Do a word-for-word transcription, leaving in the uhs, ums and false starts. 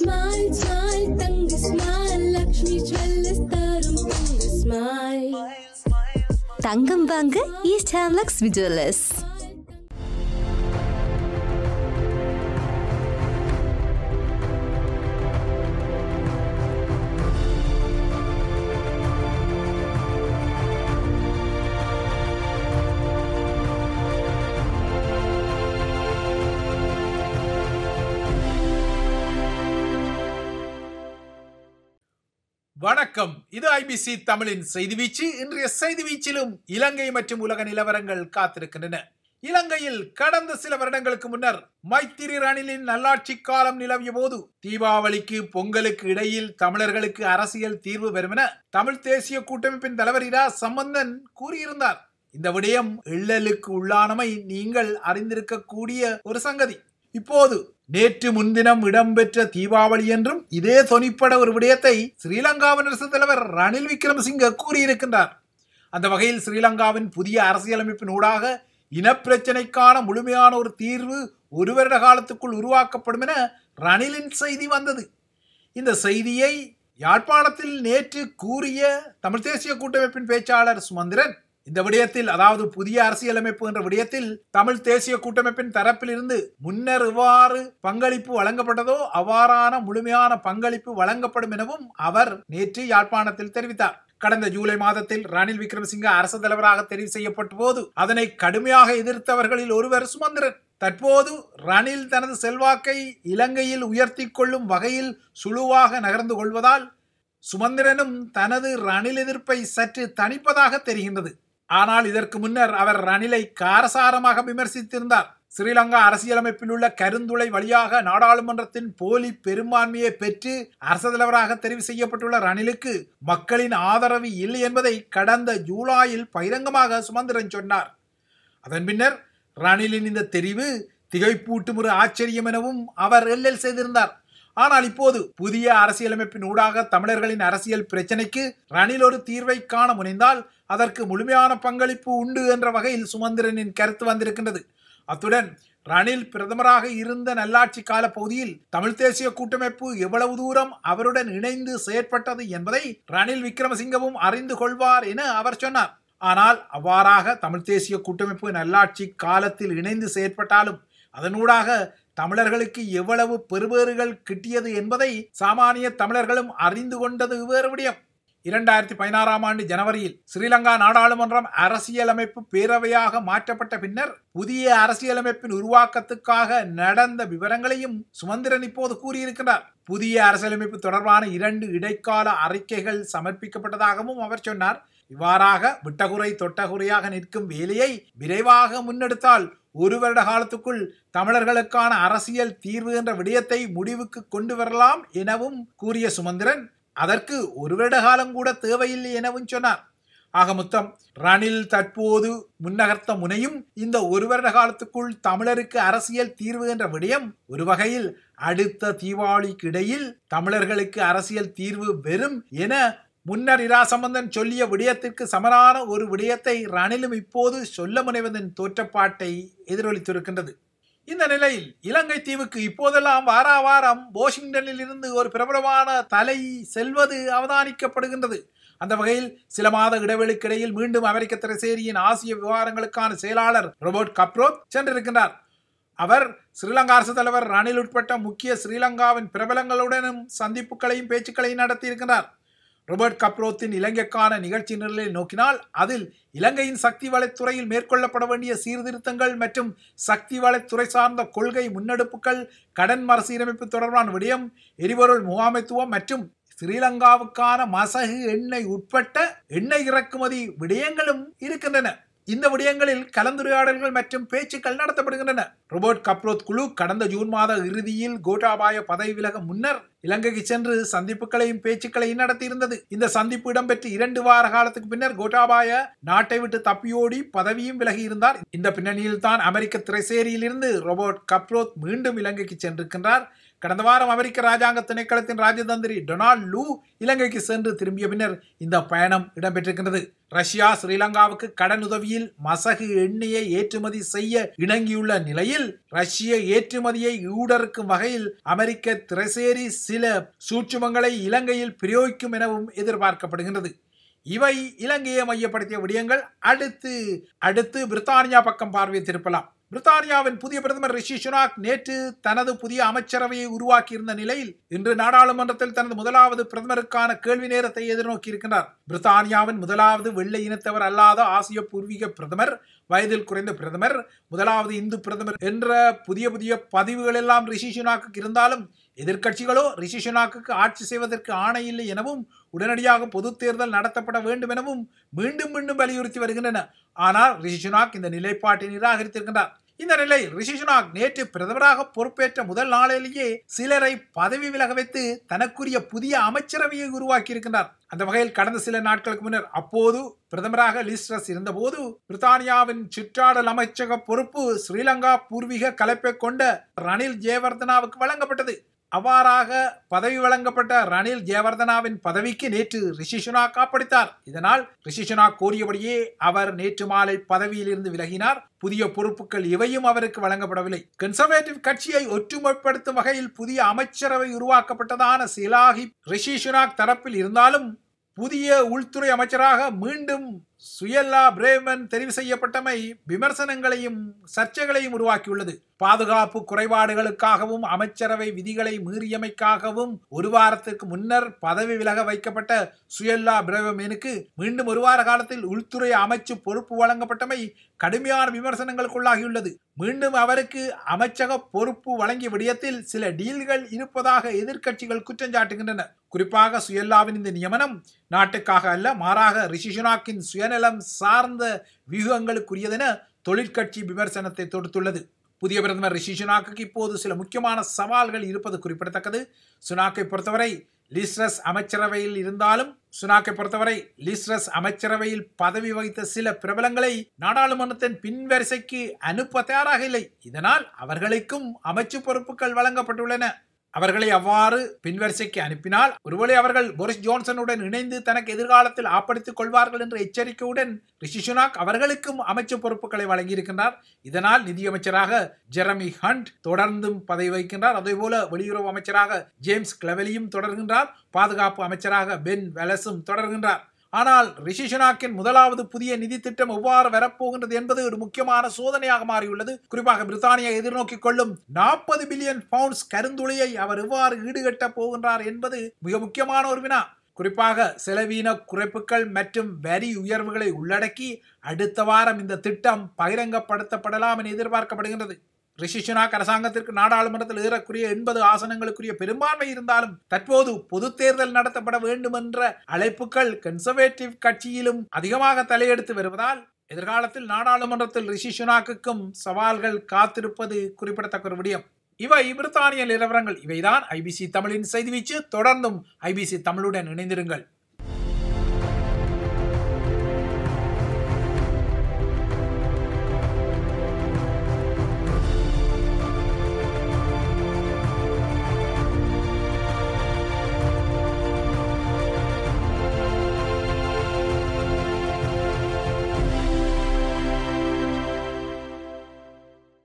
Smile, smile, Tanga, smile, Lakshmi Jewellers, Tarum, Tanga, smile. Tangam Banga, East Ham Lakshmi Jewellers. வணக்கம். இது IBC தமிழின் செய்தி வீச்சு. இன்றைய செய்தி வீச்சிலும் இலங்கை மற்றும் உலக நிலவரங்கள் காத்திருக்கின்றன. இலங்கையில் கடந்த சில வருடங்களுக்கு முன்னர் மைத்திரி ரணிலின் நல்லாட்சி காலம் நிலவிய போது தீபாவளிக்கு பொங்கலுக்கு இடையில் தமிழர்களுக்கு அரசியல் தீர்வு பெறுமென தமிழ் தேசிய கூட்டமைப்பின் தலைவர் இரா சம்பந்தன் கூறியிருந்தார். இந்த விடயம் எள்ளலுக்கு உள்ளானமை நீங்கள் அறிந்திருக்கக்கூடிய ஒரு சங்கதி. இப்போது நேற்று முன்தினம் இடம்பெற்ற தீபாவளி என்றும் இதே சொனிப்பட ஒரு விடயத்தை ஸ்ரீலங்காவின் தலைவர் ரணில் விக்ரமசிங்க கூறியிருக்கின்றார். அந்த வகையில் ஸ்ரீலங்காவின் புதிய அரசியலமைப்பின் ஊடாக இனப்பிரச்சனைக்கான முழுமையான ஒரு தீர்வு ஒரு வருட காலத்துக்குள் உருவாக்கப்படும் என ரணிலின் செய்தி வந்தது. இந்த செய்தியை யாழ்ப்பாணத்தில் நேற்று கூறிய தமிழ் தேசிய கூட்டமைப்பின் பேச்சாளர் சுமந்திரன் இந்த விடயத்தில், அதாவது புதிய அரசியலமைப்பு என்ற விடயத்தில் தமிழ் தேசிய கூட்டமைப்பின் தரப்பில் இருந்து முன்னர் எவ்வாறு பங்களிப்பு வழங்கப்பட்டதோ அவ்வாறான முழுமையான பங்களிப்பு வழங்கப்படும் எனவும் அவர் நேற்று யாழ்ப்பாணத்தில் தெரிவித்தார். கடந்த ஜூலை மாதத்தில் ரணில் விக்ரமசிங்க அரசு தலைவராக தெரிவு செய்யப்பட்ட போது அதனை கடுமையாக எதிர்த்தவர்களில் ஒருவர் சுமந்திரன். தற்போது ரணில் தனது செல்வாக்கை இலங்கையில் உயர்த்தி கொள்ளும் வகையில் சுழுவாக நகர்ந்து கொள்வதால் சுமந்திரனும் தனது ரணில் எதிர்ப்பை சற்று தணிப்பதாக தெரிகின்றது. ஆனால் இதற்கு முன்னர் அவர் ரணிலை காரசாரமாக விமர்சித்திருந்தார். ஸ்ரீலங்கா அரசியலமைப்பில் உள்ள கருந்துளை வழியாக நாடாளுமன்றத்தின் போலி பெரும்பான்மையை பெற்று அரசு தலைவராக தெரிவு செய்யப்பட்டுள்ள ரணிலுக்கு மக்களின் ஆதரவு இல்லை என்பதை கடந்த ஜூலையில் பகிரங்கமாக சுமந்திரன் சொன்னார். அதன் பின்னர் ரணிலின் இந்த தெரிவு திகைப்பூட்டும் ஒரு ஆச்சரியம் எனவும் அவர் எல்லல் செய்திருந்தார். ஆனால் இப்போது புதிய அரசியலமைப்பின் ஊடாக தமிழர்களின் அரசியல் பிரச்சினைக்கு ரணில் ஒரு தீர்வை காண முனைந்தால் அதற்கு முழுமையான பங்களிப்பு உண்டு என்ற வகையில் சுமந்திரனின் கருத்து வந்திருக்கின்றது. அத்துடன் ரணில் பிரதமராக இருந்த நல்லாட்சி கால பகுதியில் தமிழ் தேசிய கூட்டமைப்பு எவ்வளவு தூரம் அவருடன் இணைந்து செயற்பட்டது என்பதை ரணில் விக்ரமசிங்கவும் அறிந்து கொள்வார் என அவர் சொன்னார். ஆனால் அவ்வாறாக தமிழ் தேசிய கூட்டமைப்பு நல்லாட்சி காலத்தில் இணைந்து செயற்பட்டாலும் அதனூடாக தமிழர்களுக்கு எவ்வளவு பெறுபேறுகள் கிட்டியது என்பதை சாமானிய தமிழர்களும் அறிந்து கொண்டது வேறு விடயம். இரண்டாயிரத்தி பதினாறாம் ஆண்டு ஜனவரியில் ஸ்ரீலங்கா நாடாளுமன்றம் அரசியலமைப்பு பேரவையாக மாற்றப்பட்ட பின்னர் புதிய அரசியலமைப்பின் உருவாக்கத்துக்காக நடந்த விவரங்களையும் சுமந்திரன் இப்போது கூறியிருக்கிறார். புதிய அரசியலமைப்பு தொடர்பான இரண்டு இடைக்கால அறிக்கைகள் சமர்ப்பிக்கப்பட்டதாகவும் அவர் சொன்னார். இவ்வாறாக விட்டகுறை தொட்டகுறையாக நிற்கும் வேலையை விரைவாக முன்னெடுத்தால் ஒரு வருட காலத்துக்குள் தமிழர்களுக்கான அரசியல் தீர்வு என்ற விடயத்தை முடிவுக்கு கொண்டு வரலாம் எனவும் கூறிய சுமந்திரன் அதற்கு ஒரு வருட காலம் கூட தேவையில்லை எனவும் சொன்னார். ஆக மொத்தம் ரணில் தற்போது முன்னகர்த்த முனையும் இந்த ஒரு வருட காலத்துக்குள் தமிழருக்கு அரசியல் தீர்வு என்ற விடயம் ஒரு வகையில் அடுத்த தீபாவளிக்கு இடையில் தமிழர்களுக்கு அரசியல் தீர்வு வெறும் என முன்னர் இரா சம்பந்தன் சொல்லிய விடயத்திற்கு சமரான ஒரு விடயத்தை ரணிலும் இப்போது சொல்ல முனைவதன் தோற்றப்பாட்டை எதிரொலித்திருக்கின்றது. இந்த நிலையில் இலங்கை தீவுக்கு இப்போதெல்லாம் வார வாரம் வாஷிங்டனில் இருந்து ஒரு பிரபலமான தலை செல்வது அவதானிக்கப்படுகின்றது. அந்த வகையில் சில மாத இடைவெளிக்கிடையில் மீண்டும் அமெரிக்க திரைசேரியின் ஆசிய விவகாரங்களுக்கான செயலாளர் ரோபர்ட் கப்ரோத் சென்றிருக்கின்றார். அவர் ஸ்ரீலங்கா அரசு தலைவர் ரணில் உட்பட்ட முக்கிய ஸ்ரீலங்காவின் பிரபலங்களுடனும் சந்திப்புகளையும் பேச்சுக்களையும் நடத்தியிருக்கின்றார். ரோபர்ட் கப்ரோத்தின் இலங்கைக்கான நிகழ்ச்சி நிரலை நோக்கினால் அதில் இலங்கையின் சக்தி வலைத்துறையில் மேற்கொள்ளப்பட வேண்டிய சீர்திருத்தங்கள் மற்றும் சக்தி வலைத்துறை சார்ந்த கொள்கை முன்னெடுப்புகள், கடன் மறுசீரமைப்பு தொடர்பான விடயம், எரிபொருள் முகாமைத்துவம் மற்றும் ஸ்ரீலங்காவுக்கான மசகு எண்ணெய் உட்பட்ட எண்ணெய் இறக்குமதி விடயங்களும் இருக்கின்றன. இந்த விடயங்களில் கலந்துரையாடல்கள் மற்றும் பேச்சுக்கள் நடத்தப்படுகின்றன. ரோபர்ட் கப்ரோத் குழு கடந்த ஜூன் மாத இறுதியில் கோட்டாபாய பதவி விலக முன்னர் இலங்கைக்கு சென்று சந்திப்புகளையும் பேச்சுக்களையும் நடத்தியிருந்தது. இந்த சந்திப்பு இடம்பெற்று இரண்டு வார காலத்துக்கு பின்னர் கோட்டாபாய நாட்டை விட்டு தப்பியோடி பதவியும் விலகி இருந்தார். இந்த பின்னணியில் தான் அமெரிக்க திரைசேரியிலிருந்து ரோபர்ட் கப்ரோத் மீண்டும் இலங்கைக்கு சென்றிருக்கின்றார். கடந்த வாரம் அமெரிக்க ராஜாங்க திணைக்களத்தின் ராஜதந்திரி டொனால்ட் லூ இலங்கைக்கு சென்று திரும்பிய பின்னர் இந்த பயணம் இடம்பெற்றிருக்கிறது. ரஷ்யா ஸ்ரீலங்காவுக்கு கடனுதவியில் மசகு எண்ணெயை ஏற்றுமதி செய்ய இணங்கியுள்ள நிலையில் ரஷ்ய ஏற்றுமதியை ஊடறுக்கும் வகையில் அமெரிக்க திரைசேரி சில சூட்சுமங்களை இலங்கையில் பிரயோகிக்கும் எனவும் எதிர்பார்க்கப்படுகின்றது. இவை இலங்கையை மையப்படுத்திய விடயங்கள். அடுத்து அடுத்து பிரித்தானியா பக்கம் பார்வையை திருப்பலாம். பிரித்தானியாவின் புதிய பிரதமர் ரிஷி சுனாக் நேற்று தனது புதிய அமைச்சரவையை உருவாக்கியிருந்த நிலையில் இன்று நாடாளுமன்றத்தில் தனது முதலாவது பிரதமருக்கான கேள்வி நேரத்தை எதிர்நோக்கி இருக்கின்றார். பிரித்தானியாவின் முதலாவது வெள்ளை இனத்தவர் அல்லாத ஆசிய பூர்வீக பிரதமர், வயதில் குறைந்த பிரதமர், முதலாவது இந்து பிரதமர் என்ற புதிய புதிய பதிவுகள் எல்லாம் ரிஷி சுனாக்கு இருந்தாலும் எதிர்க்கட்சிகளோ ரிஷி சுனாக்கு ஆட்சி செய்வதற்கு ஆணையில்லை எனவும் உடனடியாக பொது தேர்தல் நடத்தப்பட வேண்டும் எனவும் மீண்டும் மீண்டும் வலியுறுத்தி வருகின்றன. ஆனால் ரிஷி சுனாக் இந்த நிலைப்பாட்டை நிராகரித்திருக்கின்றார். இந்த நிலை ரிஷி சுனாக் நேற்று பிரதமராக பொறுப்பேற்ற முதல் நாளிலேயே சிலரை பதவி விலக வைத்து தனக்குரிய புதிய அமைச்சரவையை உருவாக்கி இருக்கின்றார். அந்த வகையில் கடந்த சில நாட்களுக்கு முன்னர் அப்போது பிரதமராக லிஸ்ட்ரஸ் இருந்தபோது பிரித்தானியாவின் சுற்றாடல் அமைச்சக பொறுப்பு ஸ்ரீலங்கா பூர்வீக கலப்பை கொண்ட ரணில் ஜெயவர்தனாவுக்கு வழங்கப்பட்டது. அவ்வாறாக பதவி வழங்கப்பட்ட ரணில் ஜெயவர்தனாவின் பதவிக்கு நேற்று ரிஷி சுனாக் ஆப்படைத்தார். இதனால் ரிஷி சுனாக் கோரியபடியே அவர் நேற்று மாலை பதவியில் இருந்து விலகினார். புதிய பொறுப்புகள் இவையும் அவருக்கு வழங்கப்படவில்லை. கன்சர்வேட்டிவ் கட்சியை ஒற்றுமைப்படுத்தும் வகையில் புதிய அமைச்சரவை உருவாக்கப்பட்டதான சிலாகி ரிஷி சுனாக் தரப்பில் இருந்தாலும் புதிய உள்துறை அமைச்சராக மீண்டும் சுயல்லா பிரேமன் தெரிவு செய்யப்பட்டமை விமர்சனங்களையும் சர்ச்சைகளையும் உருவாக்கியுள்ளது. பாதுகாப்பு குறைபாடுகளுக்காகவும் அமைச்சரவை விதிகளை மீறியமைக்காகவும் ஒரு வாரத்திற்கு முன்னர் பதவி விலக வைக்கப்பட்ட சுயல்லா பிரேவமேனுக்கு மீண்டும் ஒரு வார காலத்தில் உள்துறை அமைச்சு பொறுப்பு வழங்கப்பட்டமை கடுமையான விமர்சனங்களுக்குள்ளாகியுள்ளது. மீண்டும் அவருக்கு அமைச்சக பொறுப்பு வழங்கிய விடயத்தில் சில டீல்கள் இருப்பதாக எதிர்க்கட்சிகள் குற்றஞ்சாட்டுகின்றன. குறிப்பாக சுயல்லாவின் இந்த நியமனம் நாட்டுக்காக அல்ல, மாறாக ரிஷி சுனாக்கின் சுயநலம் சார்ந்த வியூகங்களுக்குரியதென தொழிற்கட்சி விமர்சனத்தை தொடுத்துள்ளது. புதிய பிரதமர் ரிஷி சுனாக்கு இப்போது சில முக்கியமான சவால்கள் இருப்பது குறிப்பிடத்தக்கது. சுனாக்கை பொறுத்தவரை லிஸ்ட்ரஸ் அமைச்சரவையில் இருந்தாலும் சுனாக்கை பொறுத்தவரை லிஸ்ட்ரஸ் அமைச்சரவையில் பதவி வகித்த சில பிரபலங்களை நாடாளுமன்றத்தின் பின்வரிசைக்கு அனுப்ப தயாராக இல்லை. இதனால் அவர்களுக்கும் அமைச்சு பொறுப்புகள் வழங்கப்பட்டுள்ளன. அவர்களை அவ்வாறு பின்வரிசைக்கு அனுப்பினால் ஒருவேளை அவர்கள் போரிஸ் ஜான்சனுடன் இணைந்து தனக்கு எதிர்காலத்தில் ஆப்படுத்திக் கொள்வார்கள் என்ற எச்சரிக்கையுடன் ரிஷி சுனாக் அவர்களுக்கும் அமைச்சர் பொறுப்புகளை வழங்கியிருக்கின்றார். இதனால் நிதியமைச்சராக ஜெரமி ஹண்ட் தொடர்ந்தும் பதவி வகிக்கின்றார். அதேபோல வெளியுறவு அமைச்சராக ஜேம்ஸ் கிளவெலியும் தொடர்கின்றார். பாதுகாப்பு அமைச்சராக பென் வெலஸும் தொடர்கின்றார். ஆனால் ரிஷி சுனாக்கின் முதலாவது புதிய நிதி திட்டம் எவ்வாறு வரப்போகின்றது என்பது ஒரு முக்கியமான சோதனையாக மாறியுள்ளது. குறிப்பாக பிரித்தானியை எதிர்நோக்கிக் கொள்ளும் நாற்பது பில்லியன் பவுண்ட்ஸ் கருந்துளையை அவர் எவ்வாறு ஈடுகட்டப் போகின்றார் என்பது மிக முக்கியமான ஒரு வினா. குறிப்பாக செலவீன குறைப்புகள் மற்றும் வரி உயர்வுகளை உள்ளடக்கி அடுத்த வாரம் இந்த திட்டம் பகிரங்கப்படுத்தப்படலாம் என எதிர்பார்க்கப்படுகின்றது. ரிஷி சுனாக் அரசாங்கத்திற்கு நாடாளுமன்றத்தில் ஏறக்குரிய எண்பது ஆசனங்களுக்குரிய பெரும்பான்மை இருந்தாலும் தற்போது பொது தேர்தல் நடத்தப்பட வேண்டும் என்ற அழைப்புகள் கன்சர்வேட்டிவ் கட்சியிலும் அதிகமாக தலையெடுத்து வருவதால் எதிர்காலத்தில் நாடாளுமன்றத்தில் ரிஷி சுனாக்குக்கும் சவால்கள் காத்திருப்பது குறிப்பிடத்தக்க ஒரு விடயம். இவை பிரித்தானிய நிலவரங்கள். இவைதான் ஐபிசி தமிழின் செய்திவீச்சு. தொடர்ந்தும் ஐபிசி தமிழுடன் இணைந்திருங்கள்.